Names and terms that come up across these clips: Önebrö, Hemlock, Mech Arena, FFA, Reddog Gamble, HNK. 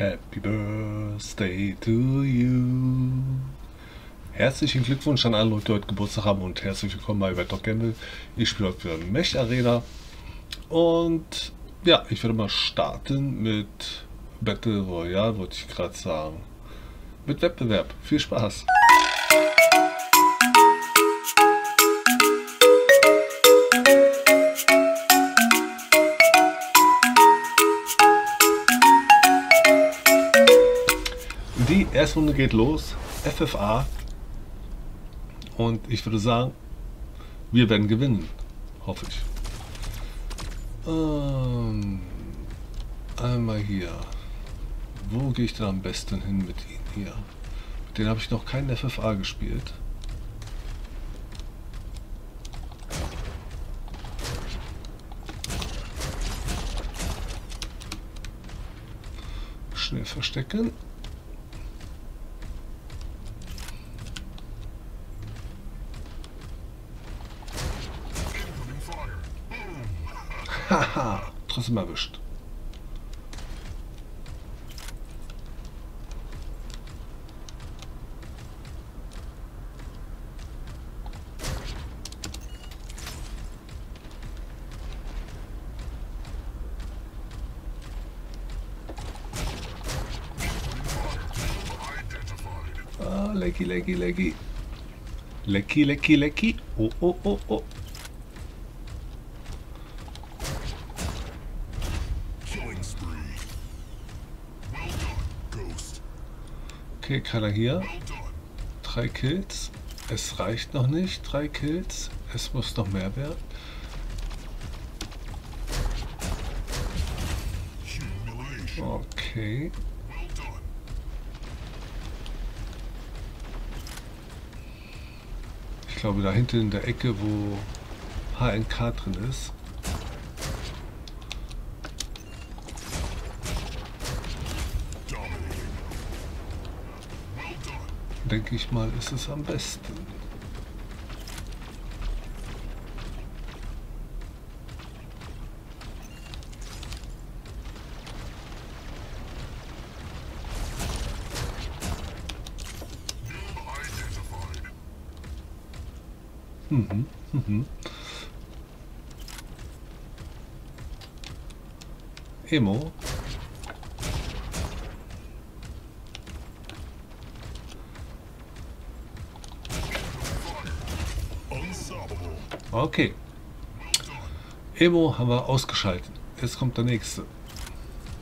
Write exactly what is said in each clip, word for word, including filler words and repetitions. Happy Birthday to you. Herzlichen Glückwunsch an alle Leute, die heute Geburtstag haben, und herzlich willkommen bei Reddog Gamble. Ich spiele heute für Mech Arena und ja, ich werde mal starten mit Battle Royale, wollte ich gerade sagen. Mit Wettbewerb. Viel Spaß! Die erste Runde geht los, F F A, und ich würde sagen, wir werden gewinnen, hoffe ich. Ähm, einmal hier, wo gehe ich denn am besten hin mit ihnen hier? Mit denen habe ich noch keinen F F A gespielt. Schnell verstecken. Haha, trotzdem erwischt. Ah, lecki, lecki, lecki. Lecki, lecki, lecki. Oh, oh, oh, oh. Okay, keiner hier. Drei Kills. Es reicht noch nicht. Drei Kills. Es muss noch mehr werden. Okay. Ich glaube, da hinten in der Ecke, wo H N K drin ist. Denke ich mal, ist es am besten. Mhm, mhm. Emo. Okay. Emo haben wir ausgeschaltet. Jetzt kommt der nächste.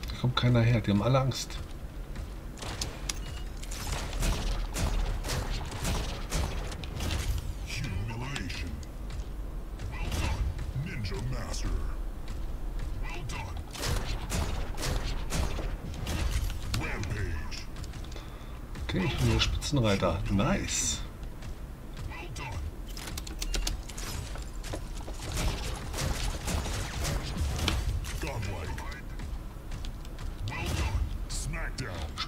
Da kommt keiner her. Die haben alle Angst. Okay, ich bin der Spitzenreiter. Nice.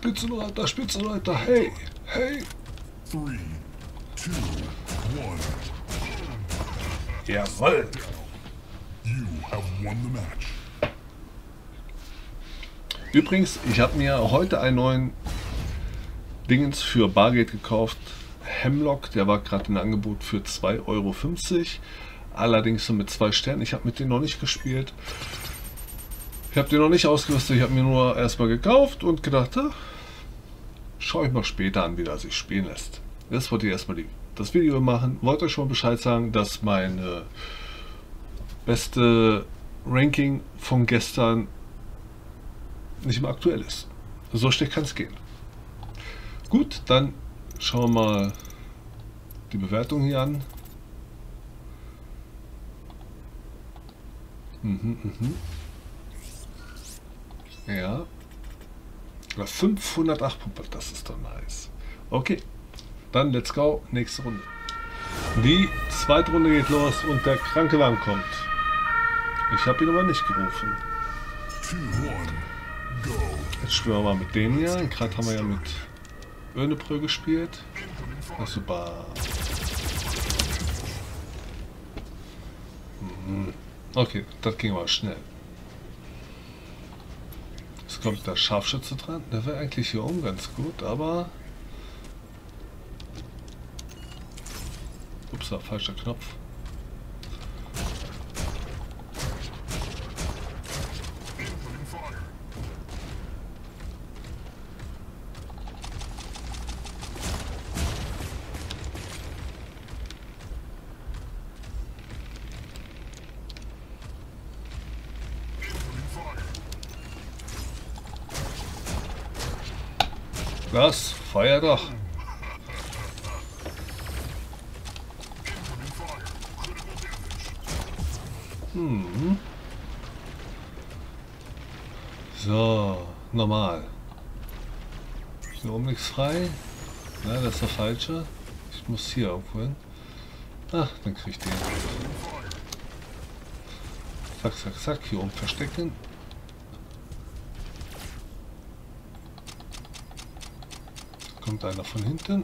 Spitzenreiter, Spitzenreiter, hey, hey! drei, zwei, eins. Jawoll! Übrigens, ich habe mir heute einen neuen Dingens für Bargeld gekauft. Hemlock, der war gerade im Angebot für zwei Euro fünfzig. Allerdings nur mit zwei Sternen. Ich habe mit denen noch nicht gespielt. Ich habe den noch nicht ausgerüstet, ich habe mir nur erstmal gekauft und gedacht, ha, schaue ich mal später an, wie das sich spielen lässt. Jetzt wollte ich erstmal die, das Video machen, wollte euch schon Bescheid sagen, dass meine beste Ranking von gestern nicht mehr aktuell ist. So schlecht kann es gehen. Gut, dann schauen wir mal die Bewertung hier an. Mhm, mhm. Ja, fünfhundertacht Punkte, das ist doch nice. Okay, dann let's go, nächste Runde. Die zweite Runde geht los und der Krankenwagen kommt. Ich habe ihn aber nicht gerufen. Jetzt spielen wir mal mit denen hier. Gerade haben wir ja mit Önebrö gespielt. Ach, super. Okay, das ging aber schnell. ist, glaube ich, der Scharfschütze dran. Der wäre eigentlich hier oben ganz gut, aber... Upsa, falscher Knopf. Was? Feuer doch! Hm. So, normal. Hier oben nichts frei. Nein, das ist der falsche. Ich muss hier irgendwo hin. Ach, dann krieg ich den. Zack, zack, zack. Hier oben verstecken. Kommt einer von hinten.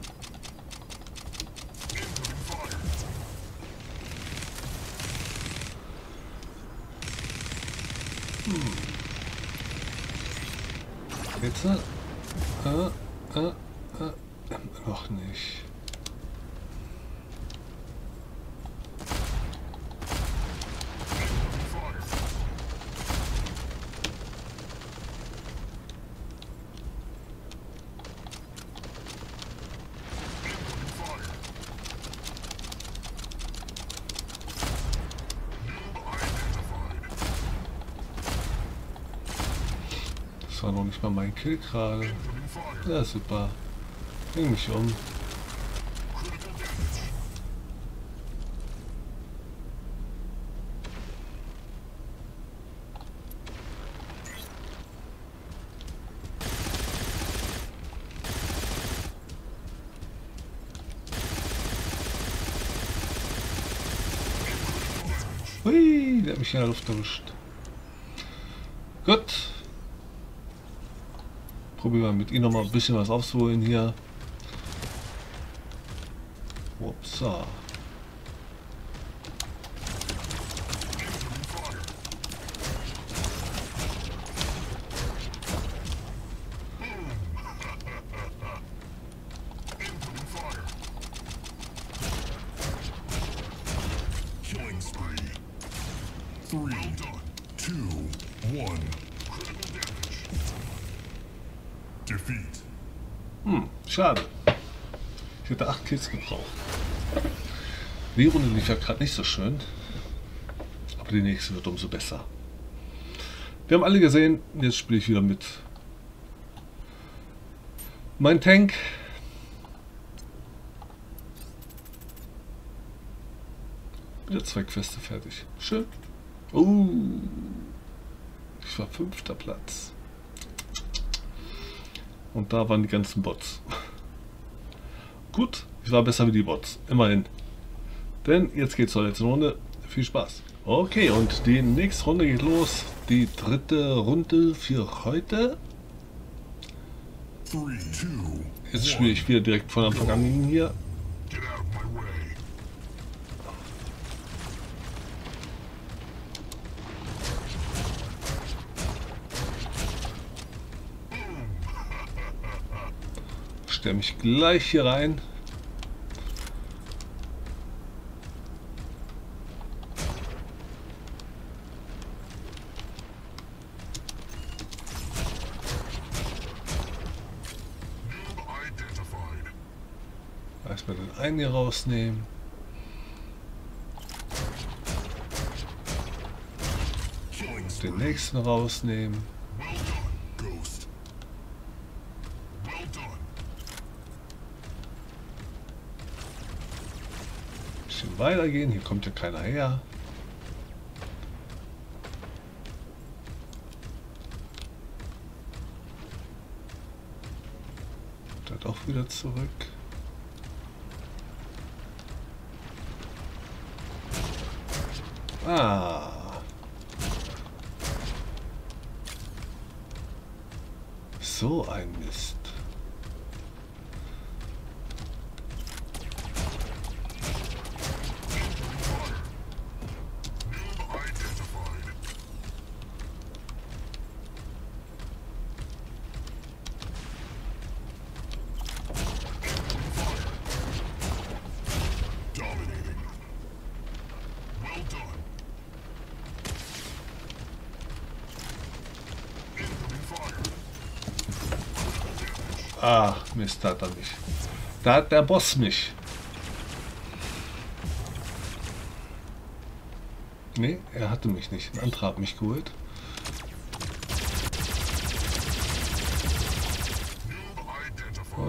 Hm. Jetzt? Äh, äh, äh, noch nicht. Das war noch nicht mal mein Kill gerade. Ja, super. Bring mich um. Hui, der hat mich in der Luft erwischt. Gut. Probieren wir mit ihm noch mal ein bisschen was aufzuholen hier. Upsa. drei, zwei, eins. Hm, schade. Ich hätte acht Kills gebraucht. Die Runde lief ja gerade nicht so schön. Aber die nächste wird umso besser. Wir haben alle gesehen, jetzt spiele ich wieder mit. Mein Tank. Wieder zwei Queste fertig. Schön. Oh. Ich war fünfter Platz. Und da waren die ganzen Bots. Gut, ich war besser wie die Bots. Immerhin. Denn jetzt geht's zur letzten Runde. Viel Spaß. Okay, und die nächste Runde geht los. Die dritte Runde für heute. Jetzt spiele ich wieder direkt von Anfang an hier. Ich stelle mich gleich hier rein. Erstmal den einen hier rausnehmen. Den nächsten rausnehmen. Weitergehen, hier kommt ja keiner her. Dann auch wieder zurück. Ah. So ein Mist. Ah, Mist, da hat er mich. Da hat der Boss mich. Nee, er hatte mich nicht. Ein anderer hat mich geholt. Oh.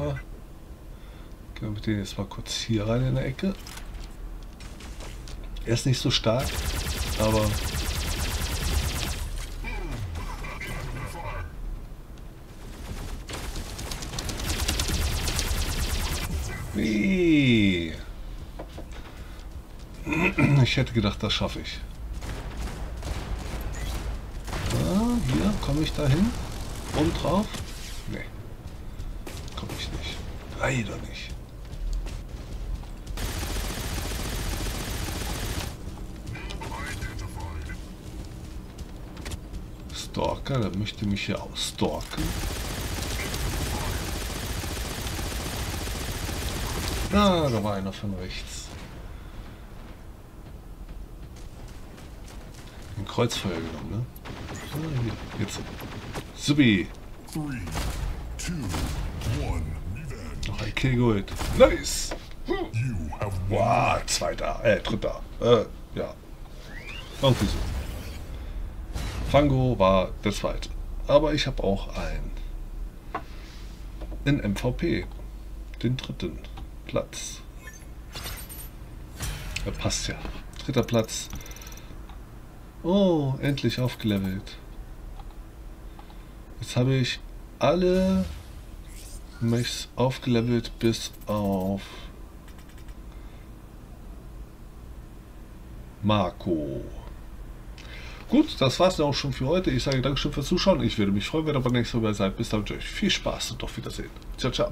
Gehen wir mit denen jetzt mal kurz hier rein in der Ecke. Er ist nicht so stark, aber... Wie? Ich hätte gedacht, das schaffe ich. Ah, hier, komme ich da hin? Oben drauf? Nee. Komme ich nicht. Leider nicht. Stalker, der möchte mich hier auch stalken. Ah, da war einer von rechts. Ein Kreuzfeuer genommen, ne? Ah, hier. Jetzt. Subi. Noch ein Kill geholt. Nice! Wow, zweiter, äh, dritter. Äh, ja. Irgendwie so. Fango war der zweite. Aber ich habe auch einen. In M V P. Den dritten. Platz. Ja, passt ja. Dritter Platz. Oh, endlich aufgelevelt. Jetzt habe ich alle Mechs aufgelevelt bis auf Marco. Gut, das war's dann auch schon für heute. Ich sage Dankeschön fürs Zuschauen. Ich würde mich freuen, wenn ihr beim nächsten Mal seid. Bis dann, euch viel Spaß und auf Wiedersehen. Ciao, ciao.